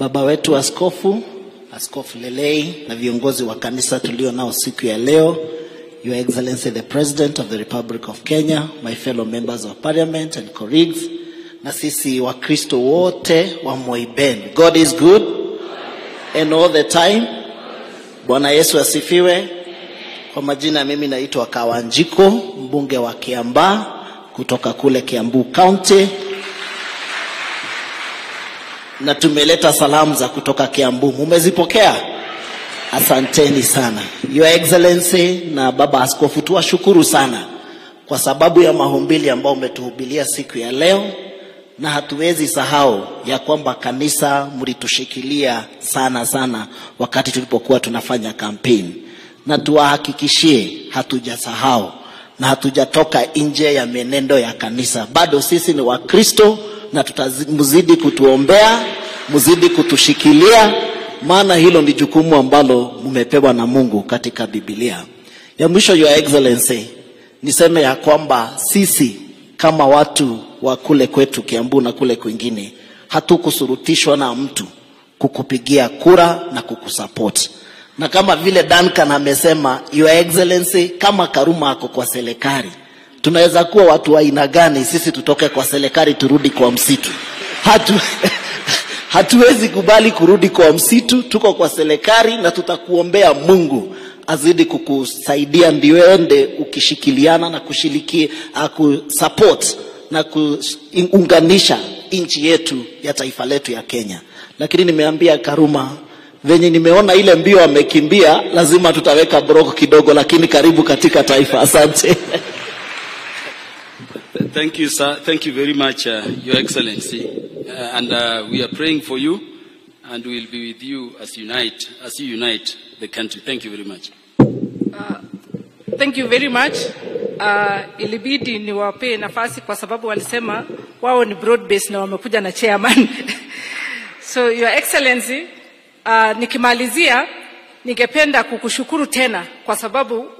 baba wetu Askofu Lelei na viongozi wa kanisa tulio nao siku ya leo, Your Excellency the President of the Republic of Kenya, my fellow members of Parliament and colleagues, na sisi wa Kristo wote wa Moiben. God is good and all the time. Bwana Yesu asifiwe. Kwa majina mimi naitwa Kawanjiku, mbunge wa Kiamba kutoka kule Kiambu County. Na tumeleta salamu za kutoka Kiambu. Mumezipokea? Asanteni sana. Your Excellency na baba askofu, tuwashukuru sana kwa sababu ya maombili ambayo umetuhubilia siku ya leo, na hatuwezi sahau ya kwamba kanisa mlitushikilia sana sana wakati tulipokuwa tunafanya campaign. Na tuwahakikishie hatujasahau na hatujatoka nje ya menendo ya kanisa. Bado sisi ni Wakristo na muzidi kutuombea, muzidi kutushikilia, maana hilo ni jukumu ambalo mumepewa na Mungu katika Biblia. Ya mwisho, Your Excellency, niseme ya kwamba sisi kama watu wa kule kwetu Kiambu na kule kwingine hatukusurutishwa na mtu kukupigia kura na kukusupport. Na kama vile Duncan amesema, Your Excellency, kama karuma ako kwa serikali, tunaweza kuwa watu wa aina gani sisi tutoke kwa serikali turudi kwa msitu? Hatuwezi kubali kurudi kwa msitu. Tuko kwa serikali na tutakuombea Mungu azidi kukusaidia ndio ende ukishikiliana na kushiriki kusupport na kuunganisha nchi yetu ya taifa letu ya Kenya. Lakini nimeambia karuma, venye nimeona ile mbio amekimbia, lazima tutaweka broko kidogo, lakini karibu katika taifa. Asante. Thank you, sir. Thank you very much, Your Excellency. And we are praying for you, and we will be with you as you unite the country. Thank you very much. Thank you very much. Ilibidi niwape nafasi kwa sababu walisema wao ni broad base na wamekuja na chairman. So, Your Excellency, nikimalizia ningependa kukushukuru tena kwa sababu